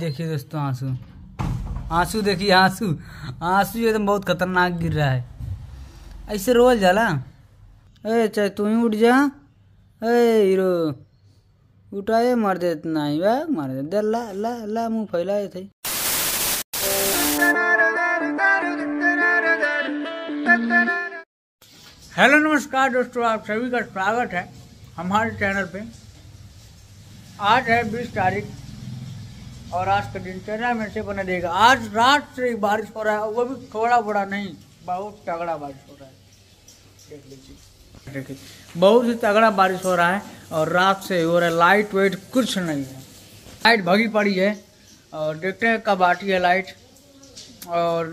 देखिए दोस्तों आंसू, आंसू देखिए, आंसू आंसू एकदम बहुत खतरनाक गिर रहा है। ऐसे रोल जाला, अरे चाहे तू ही उठ जा, अरे हीरो उठाए मार दे, इतना ही भाग मार दे, दे ला ला ला मुँह फैलाए थे। हेलो नमस्कार दोस्तों, आप सभी का स्वागत है हमारे चैनल पे। आज है 20 तारीख और आज का दिनचर्या में से बना देगा। आज रात से ही बारिश हो रहा है, वो भी थोड़ा बड़ा नहीं, बहुत तगड़ा बारिश हो रहा है। देख लीजिए, देखिए बहुत ही तगड़ा बारिश हो रहा है और रात से हो रहा है। लाइट वाइट कुछ नहीं है, लाइट भगी पड़ी है और देखते हैं कब आती है लाइट। और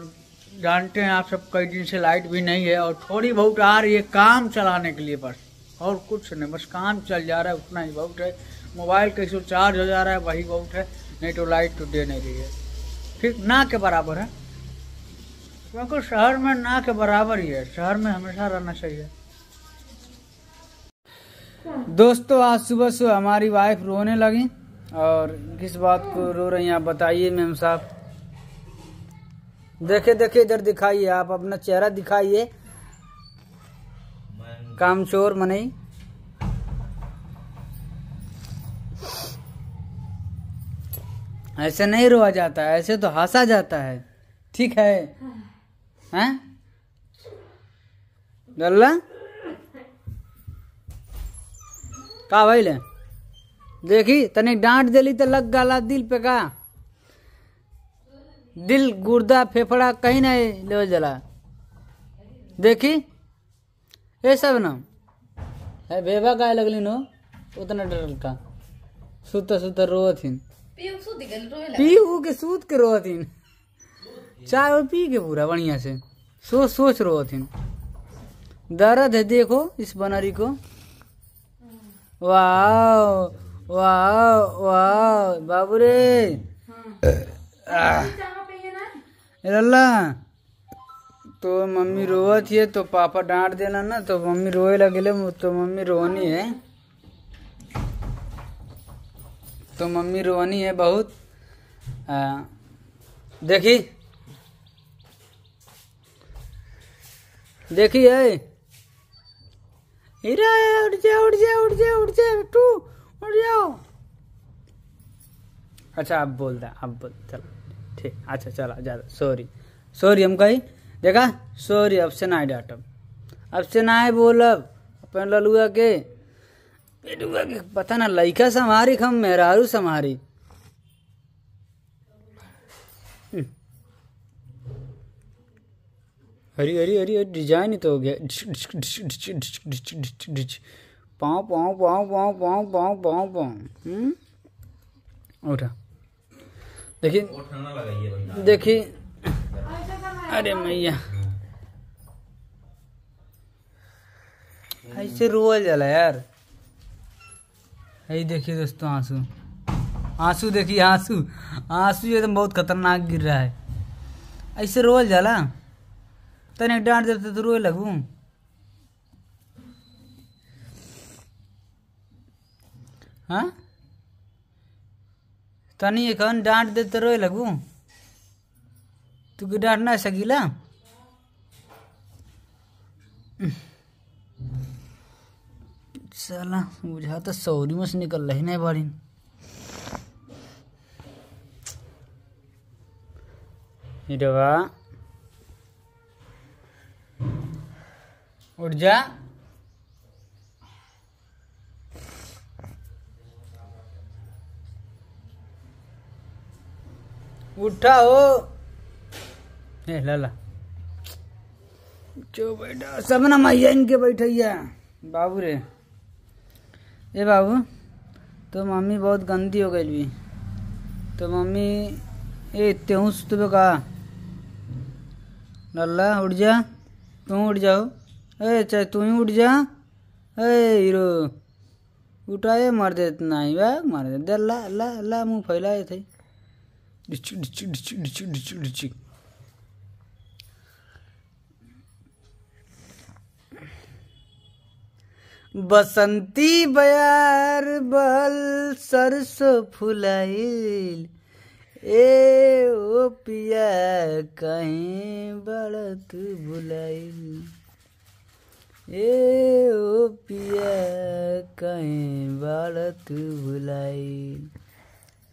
जानते हैं आप सब, कई दिन से लाइट भी नहीं है और थोड़ी बहुत आ रही है काम चलाने के लिए बस, और कुछ नहीं, बस काम चल जा रहा है उतना ही बहुत है। मोबाइल कैसे चार्ज हो जा रहा है वही बहुत है, नहीं तो लाइट तो दे नहीं रही है, ठीक ना के बराबर है, क्योंकि शहर में ना के बराबर ही है, शहर में हमेशा रहना चाहिए। दोस्तों आज सुबह सुबह हमारी वाइफ रोने लगी, और किस बात को रो रही हैं आप बताइए मैम साहब। देखे देखे इधर दिखाइए, आप अपना चेहरा दिखाइए कामचोर मनई। ऐसे नहीं रोआ जाता है, ऐसे तो हंसा जाता है, ठीक है हैं? डल्ला का भाई ले देखी, तने डांट दिली तो लग गाला दिल पे का, दिल गुर्दा फेफड़ा कहीं नहीं ले जला, देखी ये सब ना है बेबा गाय लगली नो, उतना डर का सुता सुता रोआ थीन, पीऊ के सूत के रोआ थीन, चाय और पी के पूरा बढ़िया से सोच सोच रोआ थीन। दर्द है देखो इस बनारी को, वाओ वाओ वाओ बाबू रे, लल्ला तो मम्मी रोवा थी तो पापा डांट देना ना, तो मम्मी रोए लगे, तो मम्मी रोनी है, तो मम्मी रोनी है बहुत। देखी देखी है, हीरा उठ जा उठ जा उठ जा उठ जा तू उठ जाओ। अच्छा आप बोल रहे, आप बोल चलो ठीक, अच्छा चला ज़्यादा सॉरी सॉरी, हम कही देखा सॉरी, अब से ना डांटब, अब से ना बोलब अपन ललुआ के पेटुआ के, पता ना लइका संहारी हम मेहरारू संहारी। हरी हरी हरी डिजाइन ही तो हो गया, पाँव पाँव पाँव पाँव पाँव पाँव पाँव पाँव उठा देखिए देखिए, अरे मैया ऐसे रोल जला यार। यही देखिए दोस्तों आंसू, आंसू देखिए, आंसू आंसू एकदम बहुत खतरनाक गिर रहा है। ऐसे रोल जला, तने डांट देते तो रोए लगू, हाँ तनी एखन डांट दे तो रोए लगू, तू के डांट ना सकीला। साला बुझा तो सौरी में से निकल रही नहीं बारी, उठ जा उठाओ लाला चो बेटा, सब ना मैया इनके बैठैया बाबू रे, ए बाबू तो मम्मी बहुत गंदी हो गई भी, तो मम्मी ए तेहू सुबह कहा लल्ला उठ जा, तू उठ जाओ, ए चाहे तू ही उठ जा, ए हीरो उठाए मार दे, इतना ही भाग मार दे, दे ला ला ला मुँह फैलाए थे। डिचु डिचु डिचु डिचु डिचु डिचु बसंती बयार बल सरसो फुलाइल, ए ओ पिया कहीं बढ़त भुलाई, ए ओ पिया कहीं बढ़त भुलाई।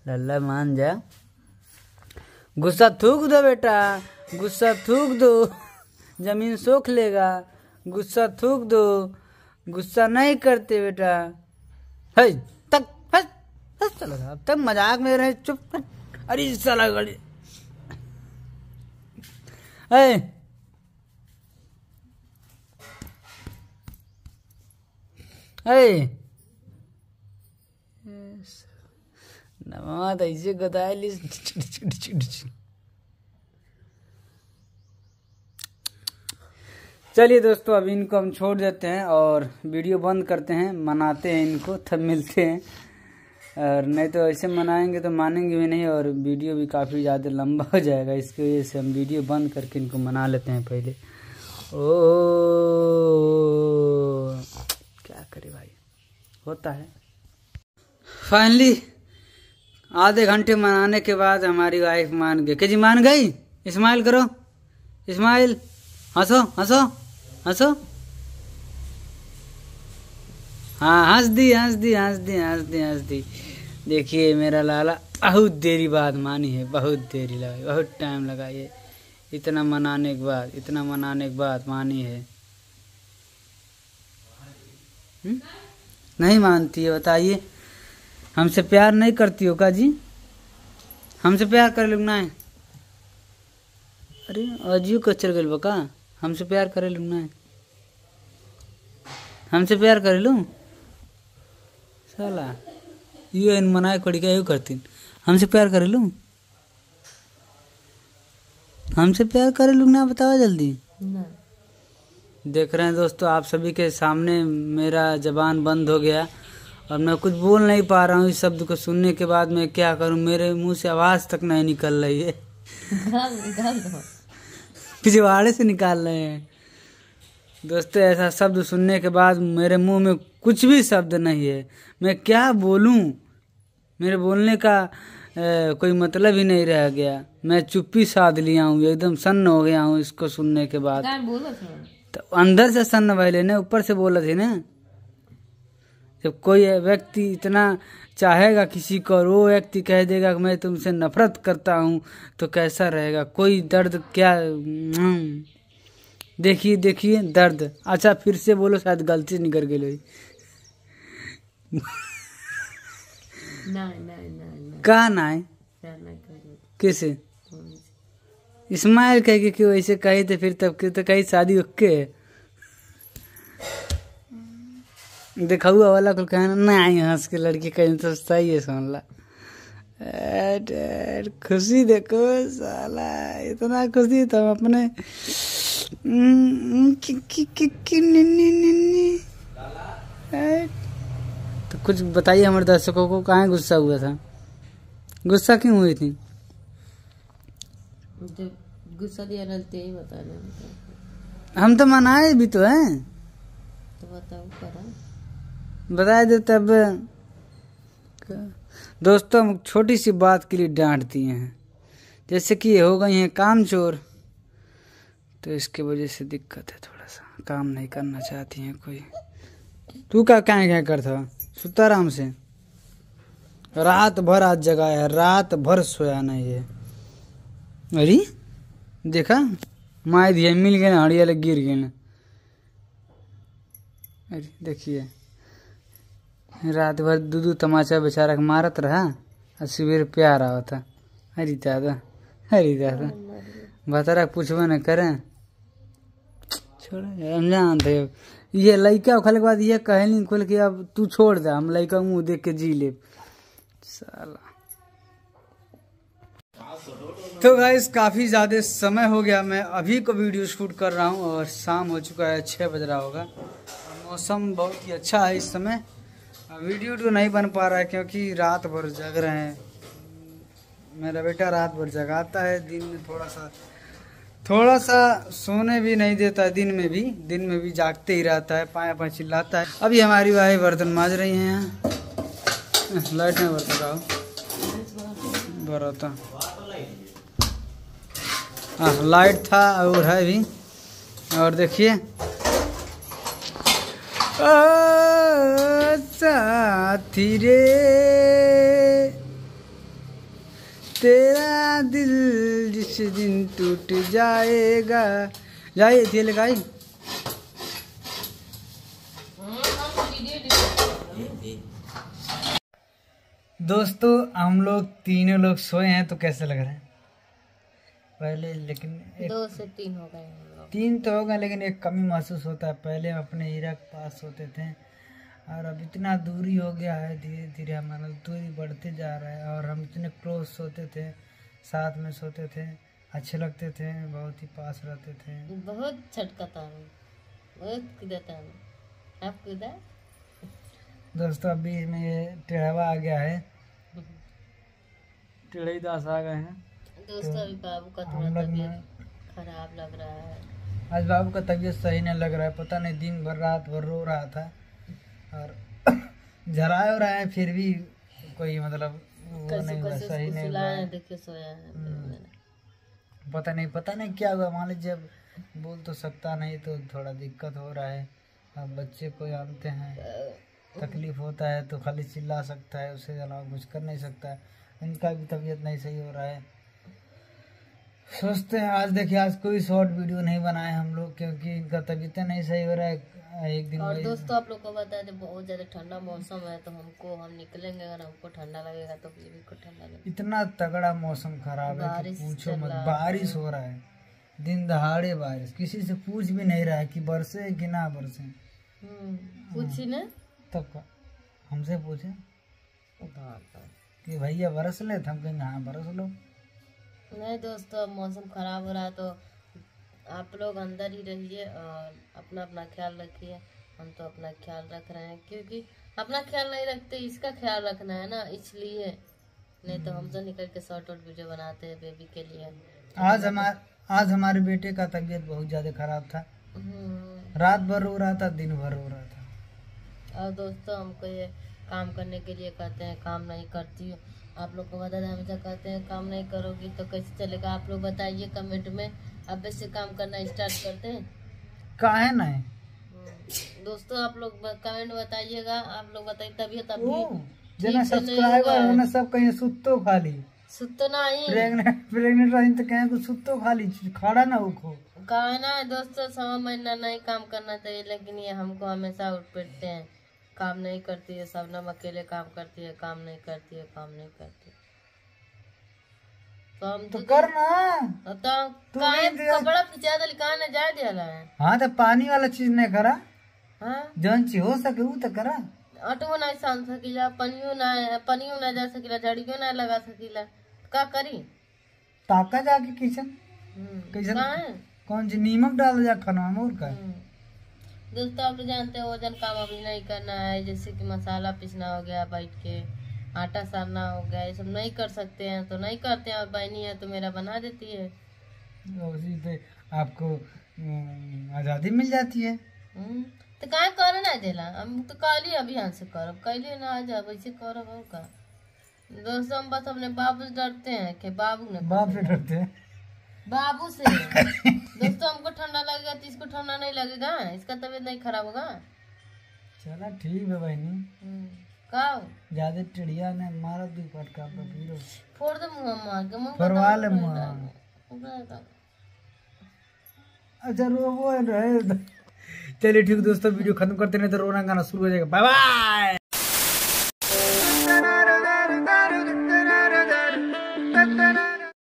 लल्ला मान जा, गुस्सा थूक दो बेटा, गुस्सा थूक दो, जमीन सोख लेगा। गुस्सा थूक दो, गुस्सा नहीं करते बेटा। है तक फस चलो, अब तक मजाक में रहे, चुप। अरे साला गड़ी, नमाज ऐसे गदाय लिस्ट। चलिए दोस्तों, अब इनको हम छोड़ देते हैं और वीडियो बंद करते हैं। मनाते हैं इनको, तब मिलते हैं, और नहीं तो ऐसे मनाएंगे तो मानेंगे भी नहीं और वीडियो भी काफ़ी ज़्यादा लंबा हो जाएगा। इसकी वजह से हम वीडियो बंद करके इनको मना लेते हैं पहले। ओ क्या करे भाई, होता है। फाइनली आधे घंटे मनाने के बाद हमारी वाइफ मान गई। जी मान गई, स्माइल करो, स्माइल, हंसो हंसो हंसो। हाँ हंस दी हंस दी हंस दी हंस दी हंस दी। देखिए मेरा लाला बहुत देरी बाद मानी है, बहुत देरी लगाई, बहुत टाइम लगाई, इतना मनाने के बाद मानी है। नहीं मानती है, बताइए। हमसे प्यार नहीं करती हो का जी, हमसे प्यार कर लूँगा। अरे अजीब कचर गल बका, हमसे प्यार करे लूँगा, हमसे प्यार करे लूँ। साला यू इन मनाए खड़ी क्या यू करती, हमसे प्यार करे लूँ, हमसे प्यार करे लूँ ना, बताओ जल्दी। देख रहे हैं दोस्तों, आप सभी के सामने मेरा जबान बंद हो गया और मैं कुछ बोल नहीं पा रहा हूँ। इस शब्द को सुनने के बाद मैं क्या करूँ, मेरे मुंह से आवाज़ तक नहीं निकल रही है, पिछवाड़े से निकाल रहे हैं दोस्तों। ऐसा शब्द सुनने के बाद मेरे मुंह में कुछ भी शब्द नहीं है, मैं क्या बोलूं, मेरे बोलने का कोई मतलब ही नहीं रह गया। मैं चुप्पी साध लिया हूँ, एकदम सन्न हो गया हूँ इसको सुनने के बाद। तो अंदर से सन्न भैले न, ऊपर से बोला थे न। जब कोई व्यक्ति इतना चाहेगा किसी को और वो व्यक्ति कह देगा कि मैं तुमसे नफरत करता हूँ, तो कैसा रहेगा, कोई दर्द क्या। देखिए देखिए दर्द। अच्छा फिर से बोलो, शायद गलती निकल गई। ना ना ना का ना कैसे इस्माइल कह के क्यों ऐसे कहे थे, फिर तब के तो कही शादी ओके देखाऊआ वाला को कहना ना आई, हंस के लड़की कहीं तो सही है। सोनला खुशी देखो साला, इतना खुशी तो हम अपने तो कुछ बताइए हमारे दर्शकों को, कहाँ गुस्सा हुआ था, गुस्सा क्यों हुई थी। गुस्सा दिया रलते ही बताना, हम तो मनाए भी तो हैं, तो बताओ करा बताए दो तब। दोस्तों हम छोटी सी बात के लिए डांट दिए हैं, जैसे कि हो गई हैं कामचोर, तो इसके वजह से दिक्कत है, थोड़ा सा काम नहीं करना चाहती हैं कोई। तू क्या क्या करता, सुता आराम से, रात भर आज जगाया है, रात भर सोया नहीं है। अरे देखा माए दिया मिल गए ना, हड़िया लग गिर गए ना। अरे देखिए रात भर दूध तमाचा बेचारा मारत रहा और सुबह प्यार आ होता। अरे दादा, अरे दादा बता पूछबे न करें, छोड़ थे ये लड़का उखल के बाद ये कहे नहीं खोल के अब तू छोड़ दे, हम लड़का मुँह देख के जी ले साला। तो गाइस काफ़ी ज़्यादा समय हो गया, मैं अभी को वीडियो शूट कर रहा हूँ और शाम हो चुका है, 6 बज रहा होगा। मौसम बहुत ही अच्छा है इस समय, वीडियो तो नहीं बन पा रहा है क्योंकि रात भर जग रहे हैं। मेरा बेटा रात भर जगाता है, दिन में थोड़ा सा सोने भी नहीं देता है, दिन में भी जागते ही रहता है, पाया पाया चिल्लाता है। अभी हमारी वाइफ बर्तन मांज रही हैं, यहाँ लाइट में बर्तन बड़ा था। हाँ लाइट था और है भी। और देखिए साथी रे तेरा दिल जिस दिन टूट जाएगा जाए थी लगाई दोस्तों। हम लोग तीनों लोग सोए हैं तो कैसे लग रहा है पहले, लेकिन दो से तीन हो गए, तीन तो होगा लेकिन एक कमी महसूस होता है। पहले हम अपने हीरा के पास सोते थे और अब इतना दूरी हो गया है, धीरे धीरे हमारा दूरी बढ़ते जा रहा है। और हम इतने क्लोज सोते थे, साथ में सोते थे, अच्छे लगते थे, बहुत ही पास रहते थे। बहुत छटकता हूँ, बहुत कूदता हूँ, आप कूदा दोस्तों। अभी में टेढ़वा आ गया है, टेढ़ी दास आ गए हैं दोस्तों। अभी बाबू का थोड़ा तबीयत खराब लग रहा है, आज बाबू का तबीयत सही नहीं लग रहा है, पता नहीं दिन भर रात भर रो रहा था और जरा हो रहा है फिर भी कोई मतलब वो नहीं हुआ, सही नहीं हुआ। देखिए सोया है, पता नहीं क्या हुआ। मान लीजिए बोल तो सकता नहीं तो थोड़ा दिक्कत हो रहा है। अब बच्चे को जानते हैं, तकलीफ होता है तो खाली चिल्ला सकता है, उससे अलावा कुछ कर नहीं सकता है। इनका भी तबीयत नहीं सही हो रहा है, सोचते हैं। आज देखिए आज कोई शॉर्ट वीडियो नहीं बनाए हम लोग क्योंकि इनका तबीयत नहीं सही हो रहा है एक दिन। और दोस्तों आप लोग को बता दें बहुत ज़्यादा ठंडा मौसम है तो हम निकलेंगे अगर हमको ठंडा लगेगा तो बेबी को ठंडा लगेगा। इतना तगड़ा मौसम खराब है कि पूछो मत, बारिश हो रहा है दिन दहाड़े बारिश, किसी से पूछ भी नहीं रहा है कि बरसे कि ना बरसे। पूछी ना तब हमसे पूछे कि भैया बरस ले, हम कहेंगे हाँ बरस लो। नहीं दोस्तों मौसम खराब हो रहा है तो आप लोग अंदर ही रहिए और अपना अपना ख्याल रखिए। हम तो अपना ख्याल रख रहे हैं क्योंकि अपना ख्याल नहीं रखते, इसका ख्याल रखना है ना, इसलिए। नहीं तो हम तो निकल के शॉर्ट आउट वीडियो बनाते हैं बेबी के लिए। आज हमारे बेटे का तबीयत बहुत ज़्यादा खराब था, रात भर रो रहा था, दिन भर रो रहा था। और दोस्तों हमको ये काम करने के लिए कहते हैं, काम नहीं करती हो। आप लोग को बता दें हमेशा कहते हैं काम नहीं करोगी तो कैसे चलेगा। आप लोग बताइए कमेंट में। अब से काम करना स्टार्ट करते हैं काहे नहीं दोस्तों, आप लोग कमेंट बताइएगा। आप लोग बताइए तबीयत अभी जना सब्सक्राइबर होने सब कहीं सुत्तो खाली सुत्तो ना ही प्रेग्नेंट रही तो कहें सुत्तो खाली खड़ा ना उखो कहा ना। दोस्तों 6 महीना नहीं काम करना चाहिए लेकिन ये हमको हमेशा उठ पड़ते हैं, काम नहीं करती है सब, नम अकेले काम करती है, काम नहीं करती है, काम नहीं करती है। तो हम तो करना तो कपड़ा खिंचा दे कहा ना जा दिया है। हाँ तो पानी वाला चीज नहीं करा, हाँ जौन चीज हो सके वो तो करा। ऑटो नहीं सान सकीला, पनियो ना जा सकीला, झड़ियो ना लगा सकीला, का करी ताका जाके किचन किचन कौन सी नीमक डाल जा खाना में। और का दोस्तों आप तो जानते हो वजन काम अभी नहीं करना है, जैसे कि मसाला पीसना हो गया, बैठ के आटा सानना हो गया, ये सब नहीं कर सकते हैं तो नहीं करते हैं। और बहनी है तो मेरा बना देती है, उसी पे आपको आज़ादी मिल जाती है। तो कहाँ करो ना देला, हम तो कहली अभी यहाँ से करो, कहली ना आ जाओ वैसे करो। और का दोस्तों हम बस अपने बाबू से डरते हैं कि बाबू ने बाप से डरते हैं बाबू से। दोस्तों हमको ठंडा लगेगा तो इसको ठंडा नहीं लगेगा, इसका तबीयत नहीं खराब होगा। चला ठीक है बहनी, ज्यादा टिड़िया ने मारा दू पटका पर पीरो फोड़ दे मुंह मार के मुंह फरवा ले मुंह। अच्छा रोवो रहे, चलिए ठीक दोस्तों वीडियो खत्म करते नहीं तो रोना गाना शुरू हो जाएगा। Bye bye.